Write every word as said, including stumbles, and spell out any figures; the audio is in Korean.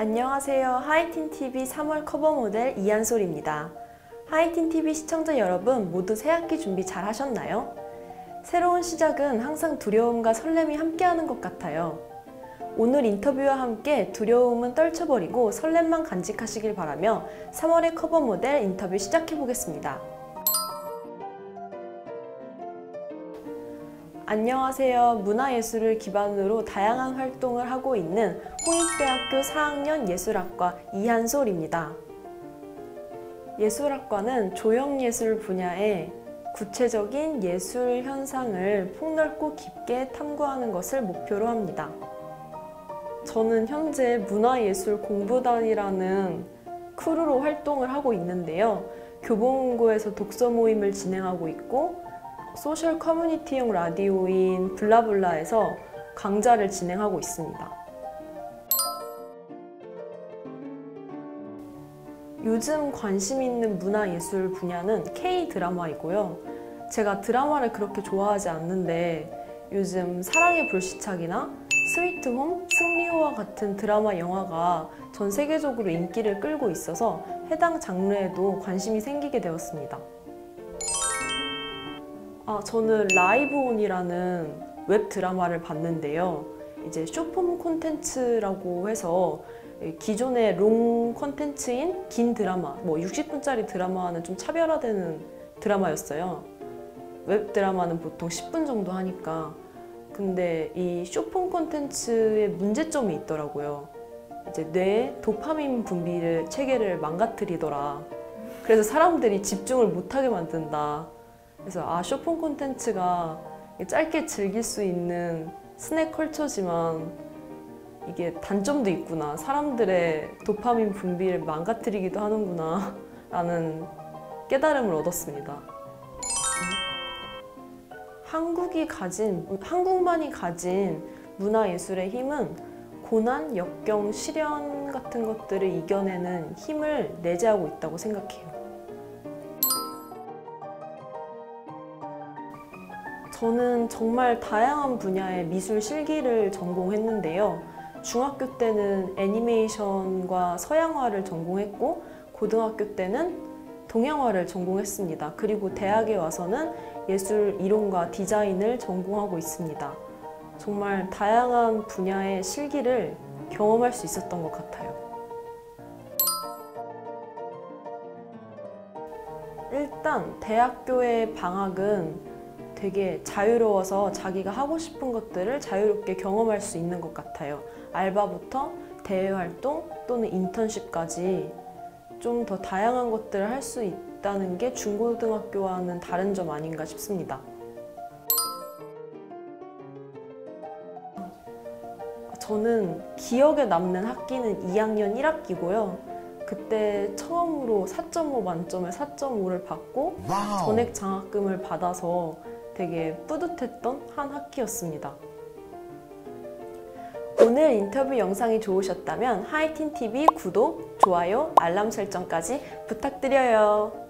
안녕하세요. 하이틴 티비 삼월 커버 모델 이한솔입니다. 하이틴 티비 시청자 여러분 모두 새학기 준비 잘 하셨나요? 새로운 시작은 항상 두려움과 설렘이 함께하는 것 같아요. 오늘 인터뷰와 함께 두려움은 떨쳐버리고 설렘만 간직하시길 바라며 삼월의 커버 모델 인터뷰 시작해보겠습니다. 안녕하세요. 문화예술을 기반으로 다양한 활동을 하고 있는 홍익대학교 사 학년 예술학과 이한솔입니다. 예술학과는 조형예술 분야에 구체적인 예술 현상을 폭넓고 깊게 탐구하는 것을 목표로 합니다. 저는 현재 문화예술 공부단이라는 크루로 활동을 하고 있는데요. 교보문고에서 독서 모임을 진행하고 있고 소셜 커뮤니티용 라디오인 블라블라에서 강좌를 진행하고 있습니다. 요즘 관심 있는 문화예술 분야는 K-드라마이고요. 제가 드라마를 그렇게 좋아하지 않는데 요즘 사랑의 불시착이나 스위트홈, 승리호와 같은 드라마 영화가 전 세계적으로 인기를 끌고 있어서 해당 장르에도 관심이 생기게 되었습니다. 아, 저는 라이브온이라는 웹드라마를 봤는데요. 이제 숏폼 콘텐츠라고 해서 기존의 롱 콘텐츠인 긴 드라마, 뭐 육십 분짜리 드라마와는 좀 차별화되는 드라마였어요. 웹드라마는 보통 십 분 정도 하니까. 근데 이 숏폼 콘텐츠의 문제점이 있더라고요. 이제 뇌의 도파민 분비를 체계를 망가뜨리더라. 그래서 사람들이 집중을 못하게 만든다. 그래서 아, 숏폼 콘텐츠가 짧게 즐길 수 있는 스낵 컬처지만 이게 단점도 있구나, 사람들의 도파민 분비를 망가뜨리기도 하는구나 라는 깨달음을 얻었습니다. 한국이 가진, 한국만이 가진 문화예술의 힘은 고난, 역경, 시련 같은 것들을 이겨내는 힘을 내재하고 있다고 생각해요. 저는 정말 다양한 분야의 미술 실기를 전공했는데요. 중학교 때는 애니메이션과 서양화를 전공했고 고등학교 때는 동양화를 전공했습니다. 그리고 대학에 와서는 예술 이론과 디자인을 전공하고 있습니다. 정말 다양한 분야의 실기를 경험할 수 있었던 것 같아요. 일단 대학교의 방학은 되게 자유로워서 자기가 하고 싶은 것들을 자유롭게 경험할 수 있는 것 같아요. 알바부터 대외활동 또는 인턴십까지 좀 더 다양한 것들을 할 수 있다는 게 중고등학교와는 다른 점 아닌가 싶습니다. 저는 기억에 남는 학기는 이 학년 일 학기고요. 그때 처음으로 사 점 오 만점에 사 점 오를 받고 와우. 전액 장학금을 받아서 되게 뿌듯했던 한 학기였습니다. 오늘 인터뷰 영상이 좋으셨다면 하이틴 티비 구독, 좋아요, 알람 설정까지 부탁드려요.